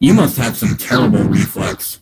You must have some terrible reflex.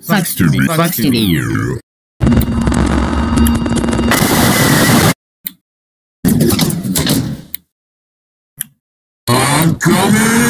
Sucks to be you. I'm coming!